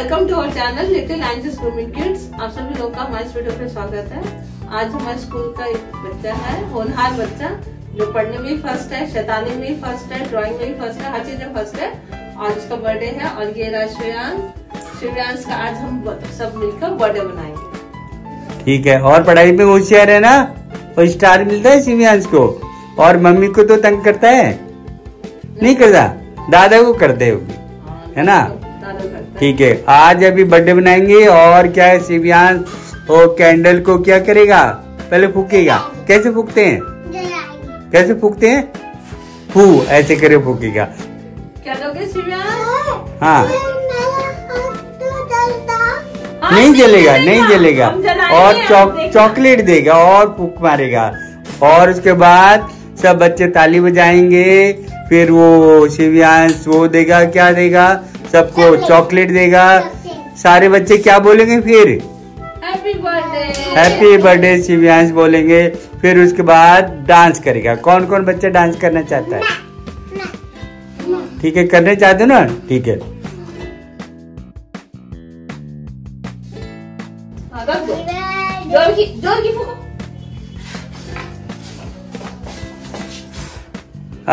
Welcome to our channel little angels grooming kids. आप सभी लोगों का हमारे वीडियो पे स्वागत है। आज हमारे स्कूल का एक बच्चा है, होनहार बच्चा, जो पढ़ने में भी फर्स्ट है, शैतानी में भी फर्स्ट है, ड्राइंग में भी फर्स्ट है, हर चीज में फर्स्ट है। आज उसका बर्थडे है और ये रहा शिवांश का। आज हम सब मिलकर बर्थडे बनाएंगे, ठीक है। और पढ़ाई में होशियार है ना, और स्टार मिलता है शिवांश को। और मम्मी को तो तंग करता है नहीं करता, दादा को करते है ना, ठीक है। आज अभी बर्थडे बनाएंगे और क्या है, शिवांश वो कैंडल को क्या करेगा, पहले फूकेगा। कैसे फूकते हैं, कैसे फूकते हैं, फू ऐसे करे फूकेगा। क्या लोगे शिवांश? हाँ नहीं जलेगा, नहीं जलेगा। और चॉकलेट देगा और फूक मारेगा और उसके बाद सब बच्चे ताली बजाएंगे। फिर वो शिवांश वो देगा, क्या देगा, सबको चॉकलेट देगा। सारे बच्चे क्या बोलेंगे फिर, हैप्पी बर्थडे शिवांश बोलेंगे। फिर उसके बाद डांस करेगा। कौन कौन बच्चा डांस करना चाहता है, ठीक है, करने चाहते हो ना, ठीक है।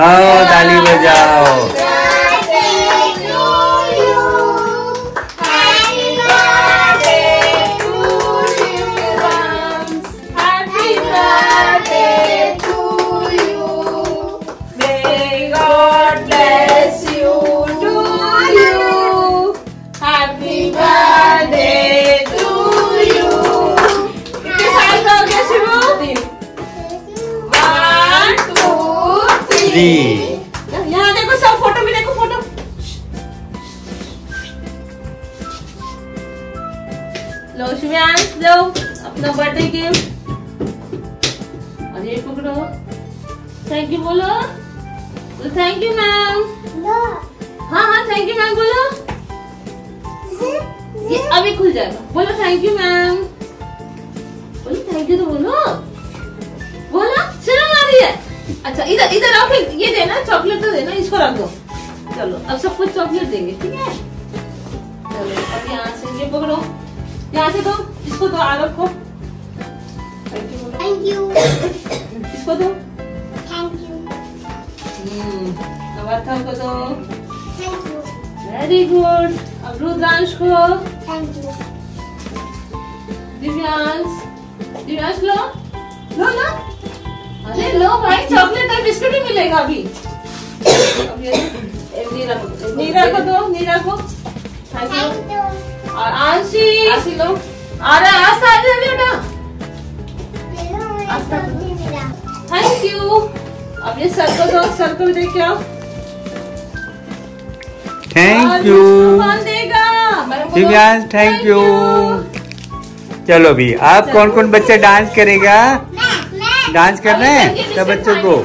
आओ ताली बजाओ। यहाँ देखो, सब फोटो में देखो, फोटो लो शिवांश, लो अपना बर्थडे गिफ्ट। और ये पकड़ो, थैंक यू बोलो, थैंक यू मैम। हाँ हाँ थैंक यू मैम बोलो, ये अभी खुल जाएगा। बोलो थैंक यू मैम, बोलो थैंक यू तो बोलो, बोलो। शर्म आ रही है? अच्छा इधर इधर आओ, फिर ये देना चॉकलेट तो देना, इसको रख दो। चलो अब सब कुछ चॉकलेट देंगे, ठीक है। चलो अब यहाँ से ये पकड़ो, यहाँ से दो, इसको दो आरव को, थैंक यू। इसको दो, थैंक यू। नवरथा को दो, थैंक यू, वेरी गुड। अब रुद्रांश को, थैंक यू। दिव्यांश, दिव्यांश लो लो लो, अरे लो भाई, चॉकलेट और बिस्कुट भी मिलेगा अभी। नीरा को दो, नीरा को थैंक यू। और आंशी, आंशी लो, अरे आस्था आ जाए बेटा, आस्था थैंक यू। अब ये सर को दो, सर को भी दे के आओ, थैंक यू। कौन देगा, दिव्यांश, थैंक यू। चलो अभी आप कौन कौन बच्चा डांस करेगा, डांस कर रहे हैं सब बच्चों को।